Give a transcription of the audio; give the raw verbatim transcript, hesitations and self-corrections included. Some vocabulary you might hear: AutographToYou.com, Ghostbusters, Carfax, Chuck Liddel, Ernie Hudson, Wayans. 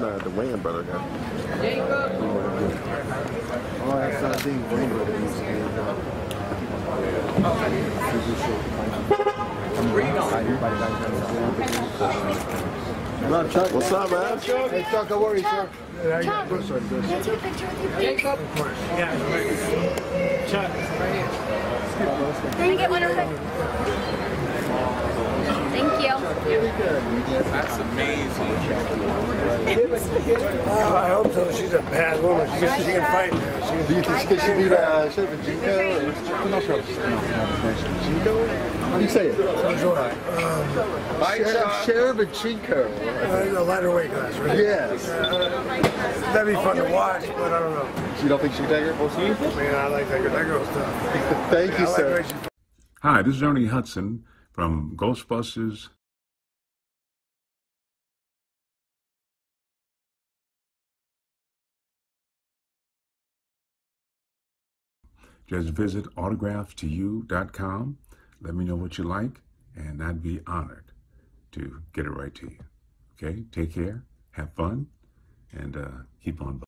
then uh, the Wayans brother guy. Oh, that's not thing Wayans brother used to be. What up, Chuck? What's up, man? Hey, Chuck, how are you, Chuck? Chuck, can I take a picture with you, please? Jacob? Of course. Yeah. Chuck, right here. Can I get one real quick? Thank you. That's amazing. Oh, I hope so. She's a bad woman. She, she can fight. Do you think she should be the chef of Jinko? No, sure. Jinko? How do you say it? Sheriff of Jinko. A lighter weight class, right? Yes. Uh, that'd be fun to watch, but I don't know. So you don't think she can take her? Man, I like that girl. That girl's tough. Thank you, sir. Hi, this is Ernie Hudson from Ghostbusters. Just visit autograph to you dot com. Let me know what you like, and I'd be honored to get it right to you. Okay, take care, have fun, and uh, keep on.